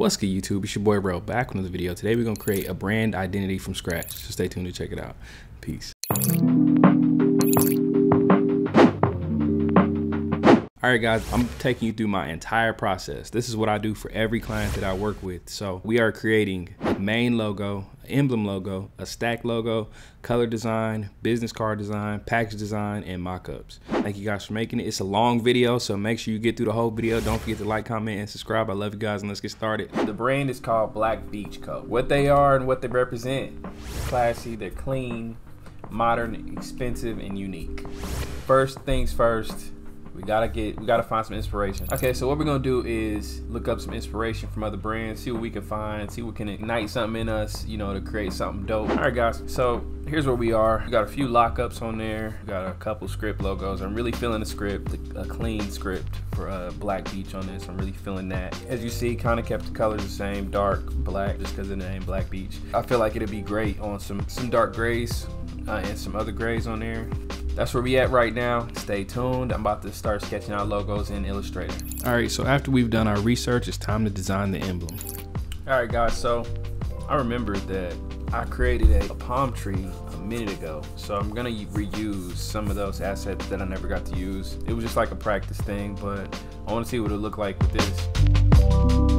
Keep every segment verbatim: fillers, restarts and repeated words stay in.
What's good, YouTube? It's your boy Bro back with another video. Today we're gonna create a brand identity from scratch. So stay tuned to check it out. Peace. All right, guys, I'm taking you through my entire process. This is what I do for every client that I work with. So we are creating a main logo, emblem logo, a stack logo, color design, business card design, package design, and mock-ups. Thank you guys for making it. It's a long video, so make sure you get through the whole video. Don't forget to like, comment, and subscribe. I love you guys, and let's get started. The brand is called Black Beach Co. What they are and what they represent: classy, they're clean, modern, expensive, and unique. First things first, we gotta get, we gotta find some inspiration. Okay, so what we're gonna do is look up some inspiration from other brands, see what we can find, see what can ignite something in us, you know, to create something dope. All right, guys, so here's where we are. We got a few lockups on there. We got a couple script logos. I'm really feeling the script, a clean script for uh, Black Beach on this. I'm really feeling that. As you see, kind of kept the colors the same, dark, black, just because of the name Black Beach. I feel like it'd be great on some, some dark grays uh, and some other grays on there. That's where we at right now. Stay tuned. I'm about to start sketching out logos in Illustrator. All right, so after we've done our research, it's time to design the emblem. All right, guys, so I remembered that I created a, a palm tree a minute ago, so I'm gonna reuse some of those assets that I never got to use. It was just like a practice thing, but I wanna see what it looked like with this.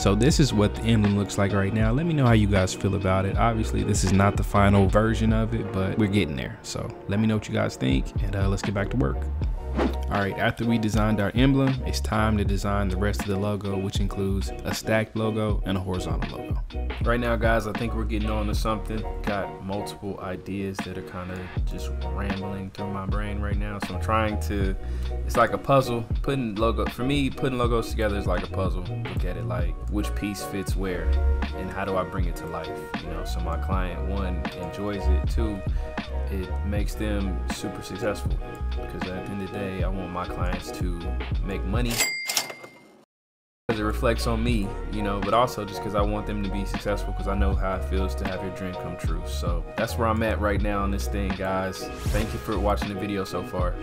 So this is what the emblem looks like right now. Let me know how you guys feel about it. Obviously, this is not the final version of it, but we're getting there. So let me know what you guys think, and uh, let's get back to work. Alright, after we designed our emblem, it's time to design the rest of the logo, which includes a stacked logo and a horizontal logo. Right now, guys, I think we're getting on to something. Got multiple ideas that are kind of just rambling through my brain right now. So I'm trying to, it's like a puzzle. Putting logo, for me, putting logos together is like a puzzle. Look at it like which piece fits where and how do I bring it to life? You know, so my client, one, enjoys it, two, it makes them super successful. Because at the end of the day, I want my clients to make money because it reflects on me, you know, but also just because I want them to be successful, because I know how it feels to have your dream come true. So that's where I'm at right now on this thing, guys. Thank you for watching the video so far.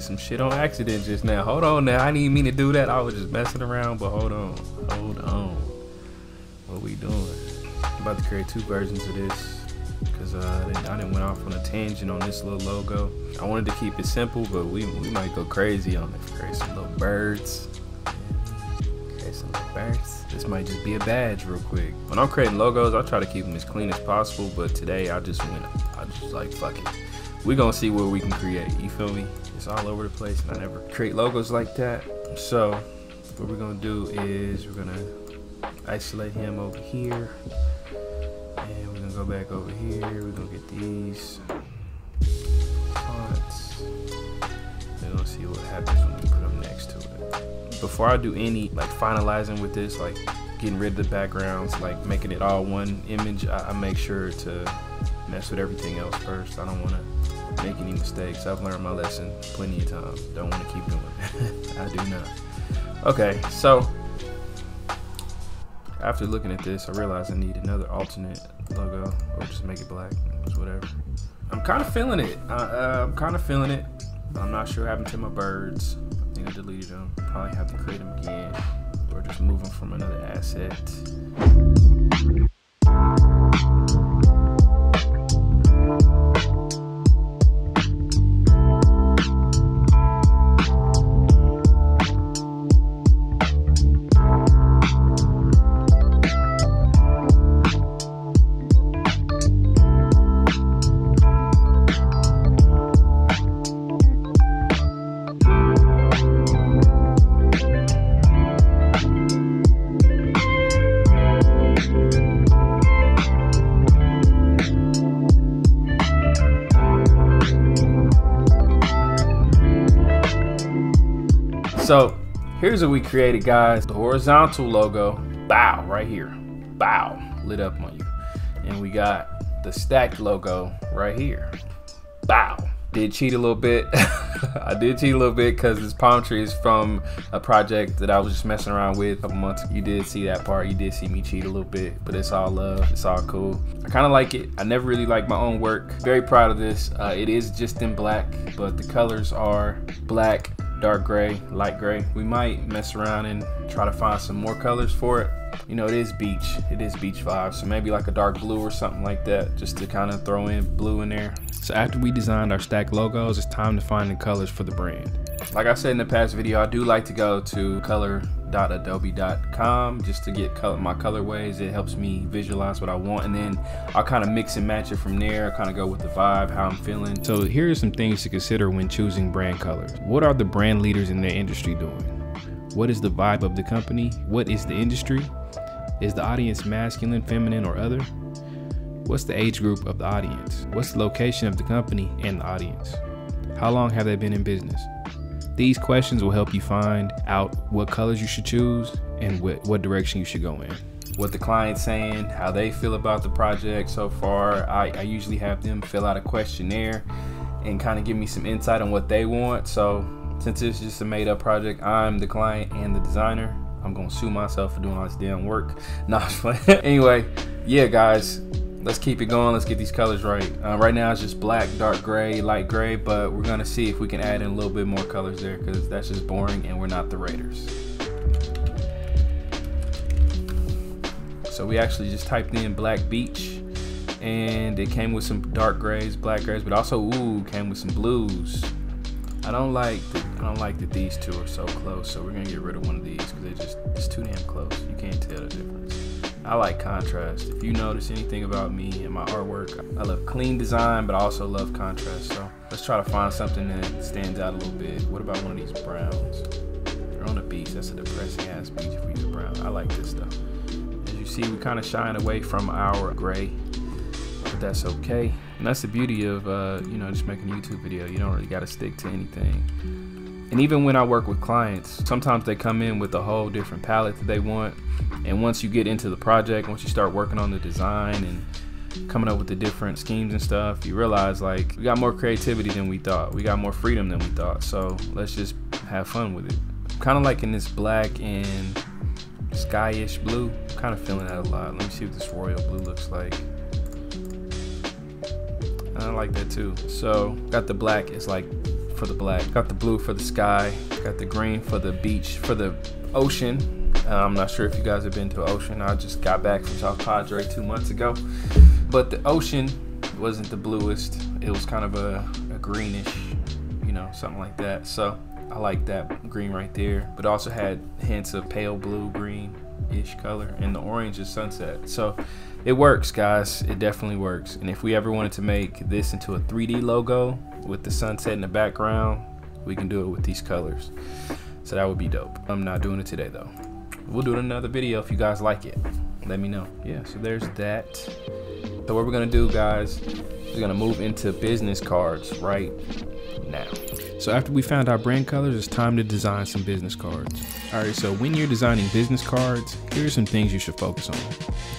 did some shit on accident just now. Hold on now. I didn't mean to do that. I was just messing around, but hold on. Hold on. What we doing? I'm about to create two versions of this. Cause uh, I done went off on a tangent on this little logo. I wanted to keep it simple, but we, we might go crazy on it. Create some little birds. Create some little birds. This might just be a badge real quick. When I'm creating logos, I try to keep them as clean as possible, but today I just went, I just like, fuck it. We're gonna see what we can create, you feel me? It's all over the place and I never create logos like that. So what we're gonna do is we're gonna isolate him over here. And we're gonna go back over here. We're gonna get these fonts. We're gonna see what happens when we put them next to it. Before I do any like finalizing with this, like getting rid of the backgrounds, like making it all one image, I, I make sure to mess with everything else first. I don't wanna make any mistakes. I've learned my lesson plenty of times. Don't wanna keep doing it. I do not. Okay, so after looking at this, I realized I need another alternate logo, or just make it black, just whatever. I'm kind of feeling it. Uh, uh, I'm kind of feeling it. I'm not sure what happened to my birds. I think I deleted them. Probably have to create them again, or just move them from another asset. So here's what we created, guys. The horizontal logo, bow, right here, bow, lit up on you. And we got the stacked logo right here, bow. Did cheat a little bit. I did cheat a little bit because this palm tree is from a project that I was just messing around with a couple months ago. You did see that part. You did see me cheat a little bit, but it's all love. It's all cool. I kind of like it. I never really like my own work. Very proud of this. Uh, it is just in black, but the colors are black, dark gray, light gray. We might mess around and try to find some more colors for it. You know, it is beach. It is beach vibe. So maybe like a dark blue or something like that, just to kind of throw in blue in there. So after we designed our stack logos, it's time to find the colors for the brand. Like I said in the past video, I do like to go to color dot adobe dot com just to get color, my colorways. It helps me visualize what I want, and then I'll kind of mix and match it from there. I kind of go with the vibe, how I'm feeling. So here are some things to consider when choosing brand colors. What are the brand leaders in their industry doing? What is the vibe of the company? What is the industry? Is the audience masculine, feminine, or other? What's the age group of the audience? What's the location of the company and the audience? How long have they been in business? These questions will help you find out what colors you should choose and what, what direction you should go in. What the client's saying, how they feel about the project so far. I, I usually have them fill out a questionnaire and kind of give me some insight on what they want. So since it's just a made up project, I'm the client and the designer. I'm gonna sue myself for doing all this damn work. Nah, anyway, yeah guys, let's keep it going. Let's get these colors right. Uh, right now it's just black, dark gray, light gray, but we're gonna see if we can add in a little bit more colors there because that's just boring and we're not the Raiders. So we actually just typed in Black Beach and it came with some dark grays, black grays, but also ooh, came with some blues. I don't like that, I don't like that these two are so close, so we're gonna get rid of one of these because they're just it's too damn close. You can't tell the difference. I like contrast. If you notice anything about me and my artwork, I love clean design, but I also love contrast. So let's try to find something that stands out a little bit. What about one of these browns? They're on the beach. That's a depressing ass beach if we use a brown. I like this stuff. As you see, we kind of shine away from our gray. But that's okay, and that's the beauty of uh, you know, just making a YouTube video. You don't really got to stick to anything. And even when I work with clients, sometimes they come in with a whole different palette that they want, and once you get into the project, once you start working on the design and coming up with the different schemes and stuff, you realize like we got more creativity than we thought, we got more freedom than we thought, so let's just have fun with it. Kind of like in this black and skyish blue, I'm kind of feeling that a lot. Let me see what this royal blue looks like. I like that too. So got the black, it's like for the black, got the blue for the sky, got the green for the beach, for the ocean. Uh, I'm not sure if you guys have been to ocean. I just got back from South Padre two months ago. But the ocean wasn't the bluest. It was kind of a, a greenish, you know, something like that. So I like that green right there, but also had hints of pale blue, green-ish color, and the orange is sunset. So it works, guys. It definitely works. And if we ever wanted to make this into a three D logo with the sunset in the background, we can do it with these colors. So that would be dope. I'm not doing it today though. We'll do it in another video if you guys like it. Let me know. Yeah, so there's that. So what we're gonna do, guys, we're gonna move into business cards right now. So after we found our brand colors, it's time to design some business cards. All right, so when you're designing business cards, here are some things you should focus on.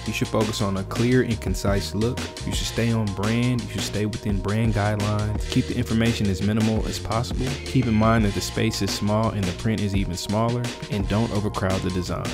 You should focus on a clear and concise look. You should stay on brand. You should stay within brand guidelines. Keep the information as minimal as possible. Keep in mind that the space is small and the print is even smaller, and don't overcrowd the design.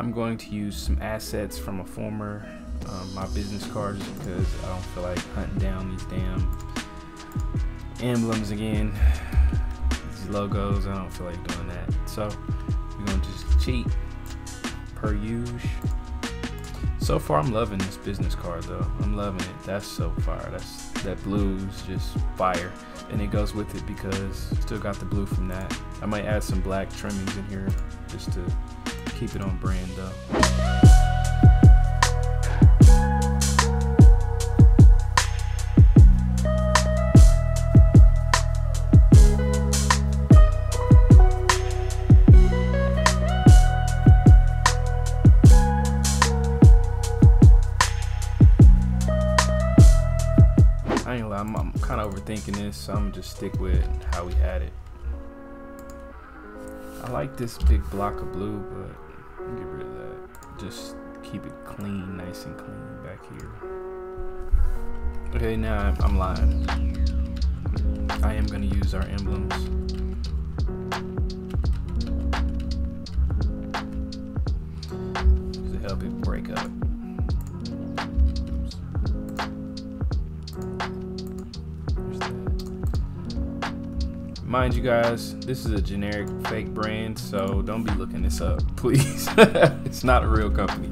I'm going to use some assets from a former um, my business card, just because I don't feel like hunting down these damn emblems again, these logos. I don't feel like doing that, so we're gonna just cheat per use. So far I'm loving this business card though. I'm loving it. That's so fire. That's that blue's just fire, and it goes with it because still got the blue from that. I might add some black trimmings in here just to keep it on brand though. I'm, I'm kind of overthinking this, so I'm just stick with how we had it. I like this big block of blue, but get rid of that. Just keep it clean, nice and clean back here. Okay, now I'm, I'm lying. I am gonna use our emblems. To help it break up. Mind you guys, this is a generic fake brand, so don't be looking this up, please. It's not a real company.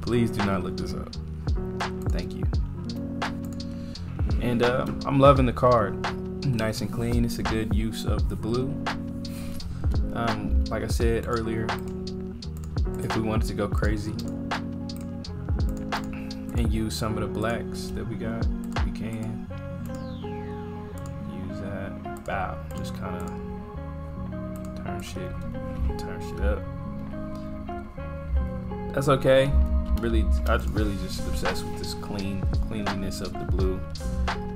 Please do not look this up. Thank you. And uh, I'm loving the card. Nice and clean. It's a good use of the blue. Um, like I said earlier, if we wanted to go crazy and use some of the blacks that we got, we can. Wow, just kind of turn shit, turn shit up. That's okay. Really, I'm really just obsessed with this clean, cleanliness of the blue.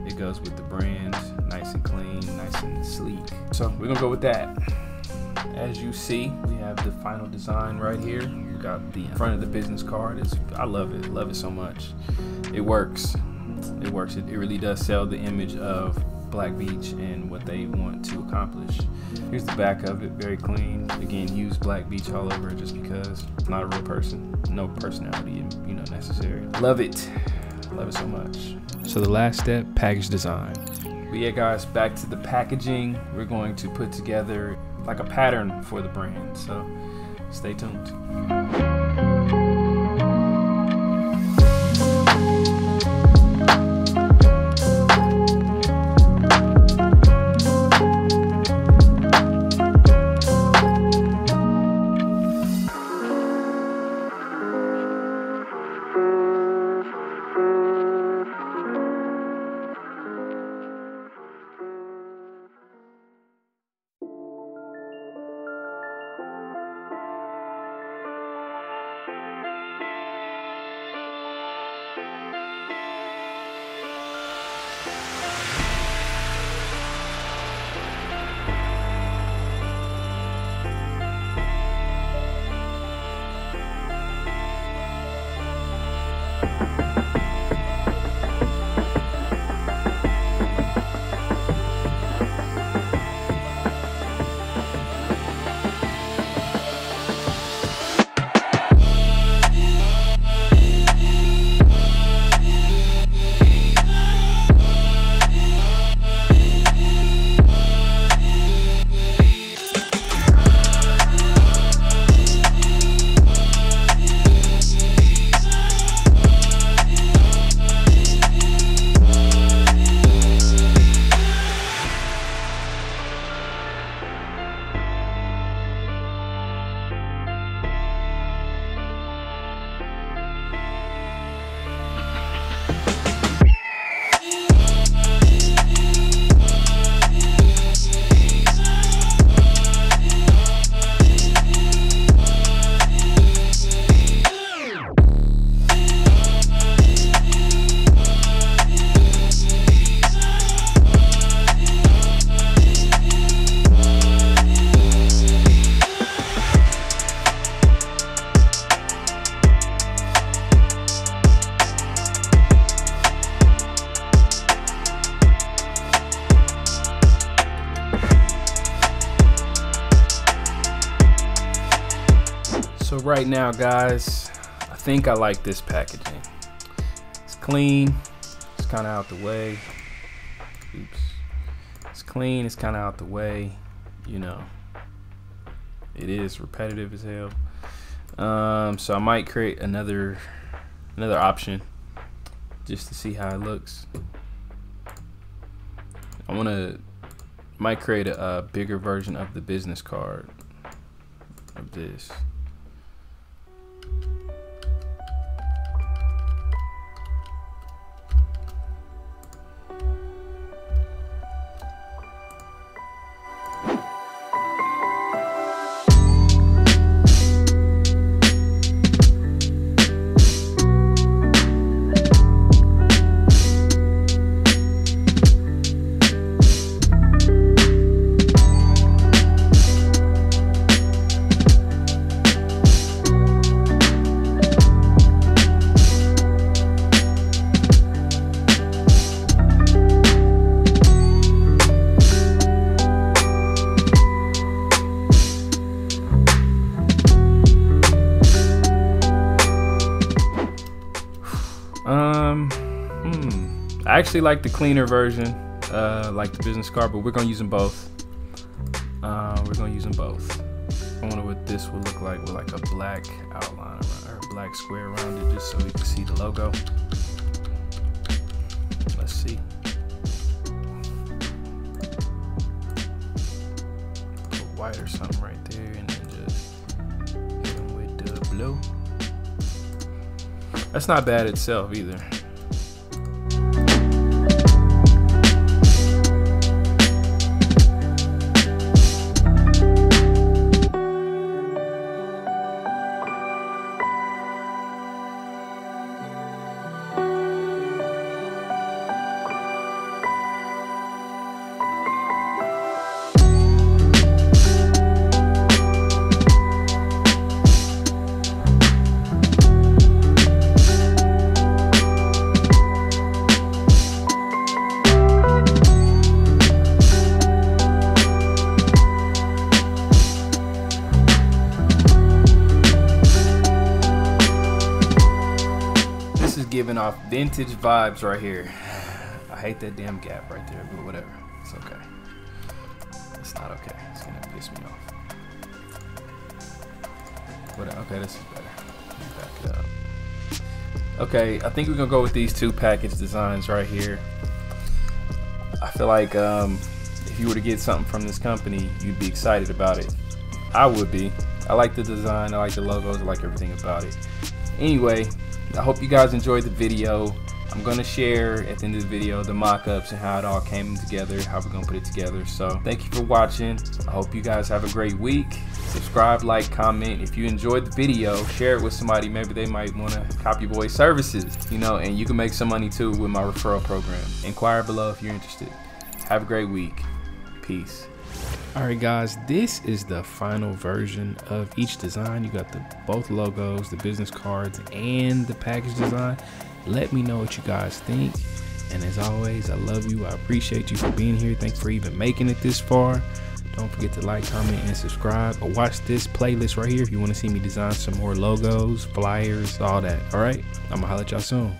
It goes with the brand, nice and clean, nice and sleek. So we're gonna go with that. As you see, we have the final design right here. We got the front of the business card. It's, I love it, love it so much. It works. It works. It, it really does sell the image of Black Beach and what they want to accomplish. Here's the back of it, very clean. Again, use Black Beach all over it just because. I'm not a real person, no personality, you know, necessary. Love it, love it so much. So the last step, package design. But yeah, guys, back to the packaging. We're going to put together like a pattern for the brand. So stay tuned. So right now, guys, I think I like this packaging. It's clean, it's kind of out the way. Oops. It's clean, it's kind of out the way, you know. It is repetitive as hell. Um, so I might create another another option just to see how it looks. I want to might create a, a bigger version of the business card of this. Um, hmm. I actually like the cleaner version, uh, like the business card, but we're gonna use them both. Uh, we're gonna use them both. I wonder what this will look like with like a black outline or a black square around it, just so we can see the logo. Let's see. Put white or something right there, and then just hit them with the blue. That's not bad itself either. Giving off vintage vibes right here. I hate that damn gap right there, but whatever. It's okay. It's not okay. It's gonna piss me off. Whatever. Okay, this is better. Let me back it up. Okay, I think we're gonna go with these two package designs right here. I feel like um, if you were to get something from this company, you'd be excited about it. I would be. I like the design. I like the logos. I like everything about it. Anyway, I hope you guys enjoyed the video. I'm going to share at the end of the video the mock-ups and how it all came together, how we're going to put it together. So thank you for watching. I hope you guys have a great week. Subscribe, like, comment. If you enjoyed the video, share it with somebody. Maybe they might want to copy boy services, you know, and you can make some money too with my referral program. Inquire below if you're interested. Have a great week. Peace. All right, guys, this is the final version of each design. You got the both logos, the business cards, and the package design. Let me know what you guys think. And as always, I love you. I appreciate you for being here. Thanks for even making it this far. Don't forget to like, comment, and subscribe. Or watch this playlist right here if you want to see me design some more logos, flyers, all that. All right, I'm going to holler at y'all soon.